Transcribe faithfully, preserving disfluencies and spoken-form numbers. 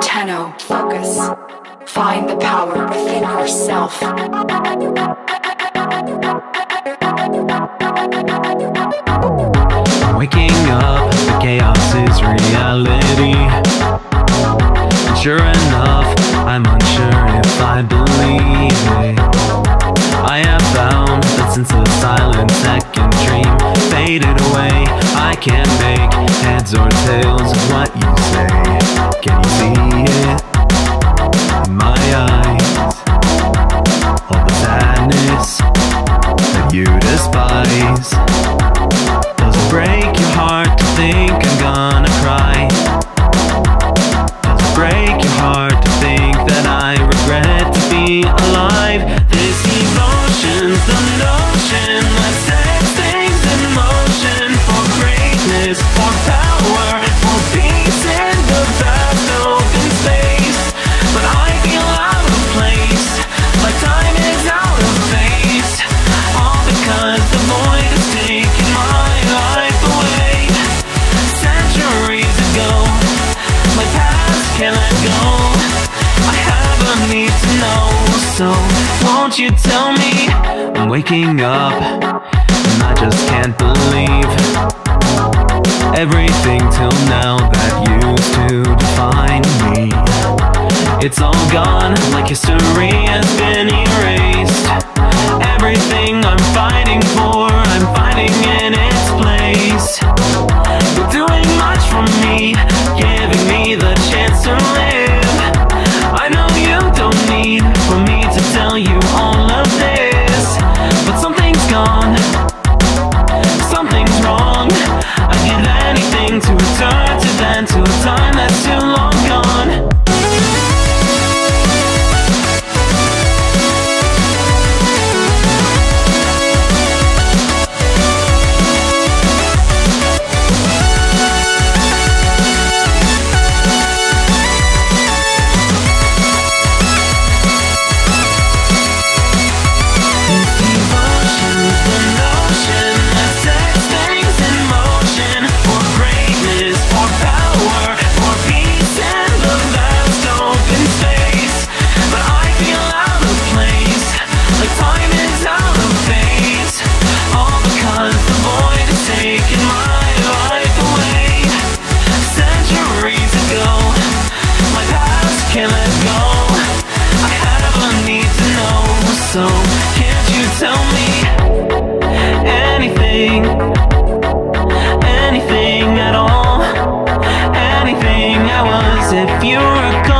Tenno, focus. Find the power within yourself. Waking up, the chaos is reality. And sure enough, I'm unsure if I believe it. I have found that since the silent second dream faded away, I can't make heads or tails of what you say. Can you see it in my eyes? All the sadness that you despise. Does it break your heart to think I'm gonna cry? Does it break your heart to think that I regret to be alive? This emotion's the notion that sets things in motion for greatness, for power, for peace in the vast open space. But I feel out of place, like time is out of phase, all because the void has taken my life away. Centuries ago, my past can let go. I have a need to know, so won't you tell me? I'm waking up and I just can't believe everything till now that used to define me. It's all gone, like history has been erased. Everything I'm fighting for, I'm fighting in its place. You're doing much for me, giving me the chance to live. I know you don't need for me to tell you all of this, but something's gone, something's wrong. I'd give anything to return to then, to a time that's too long gone. So can't you tell me anything, anything at all, anything I was if you were gone?